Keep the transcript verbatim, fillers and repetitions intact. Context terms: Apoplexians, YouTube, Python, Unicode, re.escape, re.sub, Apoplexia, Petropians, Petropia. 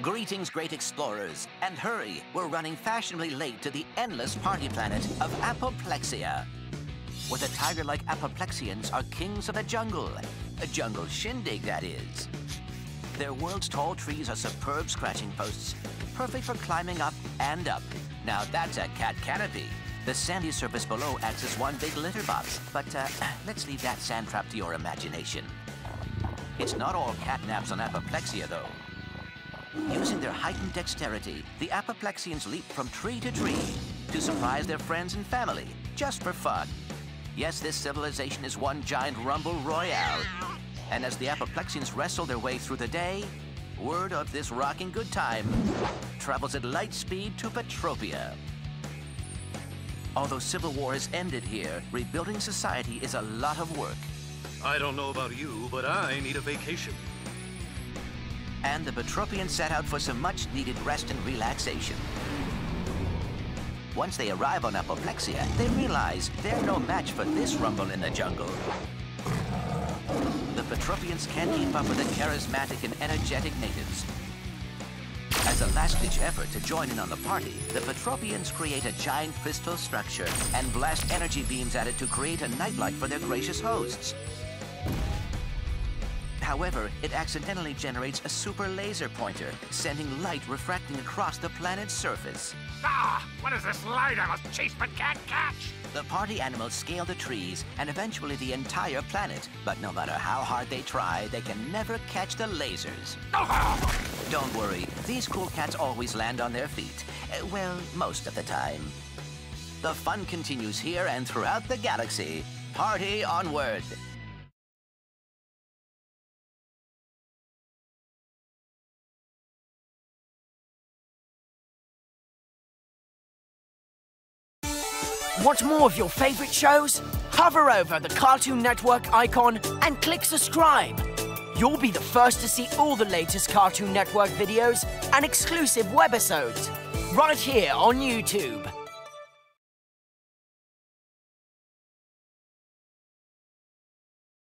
Greetings, great explorers, and hurry, we're running fashionably late to the endless party planet of apoplexia, where the tiger-like apoplexians are kings of the jungle. A jungle shindig, that is. Their world's tall trees are superb scratching posts, perfect for climbing up and up. Now that's a cat canopy. The sandy surface below acts as one big litter box, but uh, let's leave that sand trap to your imagination. It's not all catnaps on apoplexia, though. Using their heightened dexterity, the apoplexians leap from tree to tree to surprise their friends and family, just for fun. Yes, this civilization is one giant rumble royale. And as the apoplexians wrestle their way through the day, word of this rocking good time travels at light speed to Petropia. Although civil war has ended here, rebuilding society is a lot of work. I don't know about you, but I need a vacation. And the Petropians set out for some much-needed rest and relaxation. Once they arrive on apoplexia, they realize they're no match for this rumble in the jungle. The Petropians can't keep up with the charismatic and energetic natives. As a last-ditch effort to join in on the party, the Petropians create a giant crystal structure and blast energy beams at it to create a nightlight for their gracious hosts. However, it accidentally generates a super laser pointer, sending light refracting across the planet's surface. Ah! What is this light I must chase but can't catch? The party animals scale the trees and eventually the entire planet. But no matter how hard they try, they can never catch the lasers. Don't worry, these cool cats always land on their feet. Uh, well, most of the time. The fun continues here and throughout the galaxy. Party onward! Want more of your favorite shows? Hover over the Cartoon Network icon and click subscribe. You'll be the first to see all the latest Cartoon Network videos and exclusive webisodes right here on YouTube.